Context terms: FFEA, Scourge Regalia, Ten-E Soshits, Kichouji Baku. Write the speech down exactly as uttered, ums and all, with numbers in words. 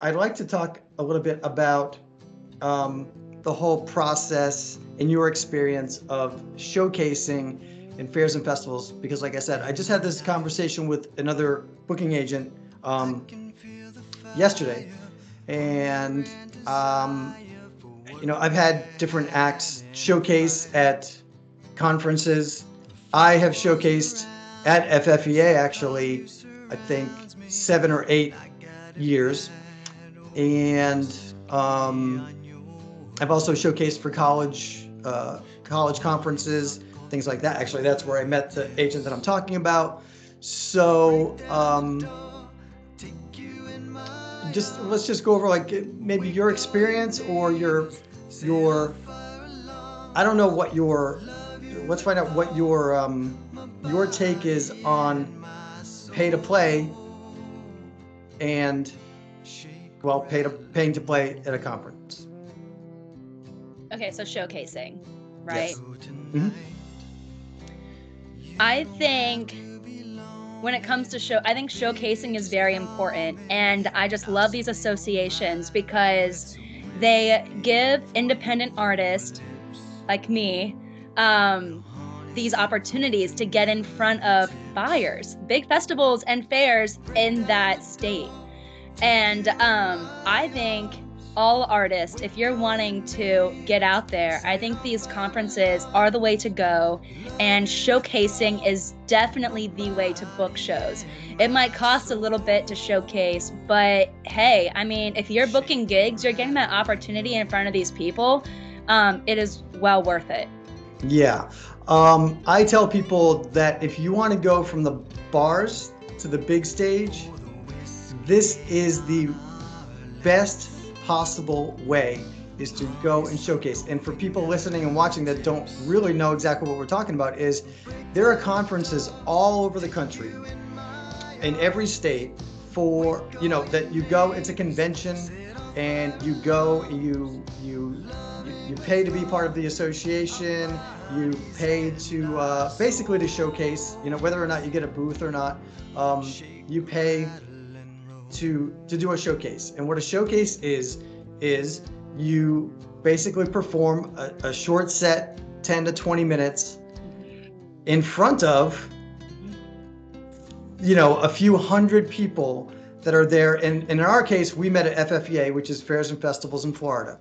I'd like to talk a little bit about um, the whole process and your experience of showcasing in fairs and festivals, because like I said, I just had this conversation with another booking agent um, yesterday, and um, you know, I've had different acts showcase at conferences. I have showcased at F F E A actually, I think seven or eight years. And um, I've also showcased for college, uh, college conferences, things like that. Actually, that's where I met the agent that I'm talking about. So um, just let's just go over like maybe your experience or your your I don't know what your let's find out what your um, your take is on pay to play and. Well, pay to, paying to play at a conference. Okay, so showcasing, right? Yes. Mm-hmm. I think when it comes to show, I think showcasing is very important. And I just love these associations because they give independent artists like me um, these opportunities to get in front of buyers, big festivals and fairs in that state. And um, I think all artists, if you're wanting to get out there, I think these conferences are the way to go, and showcasing is definitely the way to book shows. It might cost a little bit to showcase, but hey, I mean, if you're booking gigs, you're getting that opportunity in front of these people. Um, it is well worth it. Yeah. Um, I tell people that if you want to go from the bars to the big stage, this is the best possible way, is to go and showcase. And for people listening and watching that don't really know exactly what we're talking about, is there are conferences all over the country in every state for, you know, that you go, it's a convention and you go, you, you, you pay to be part of the association, you pay to uh, basically to showcase, you know, whether or not you get a booth or not, um, you pay to to do a showcase. And what a showcase is, is you basically perform a, a short set, ten to twenty minutes, in front of, you know, a few hundred people that are there. And, and in our case, we met at F F E A, which is Fairs and Festivals in Florida.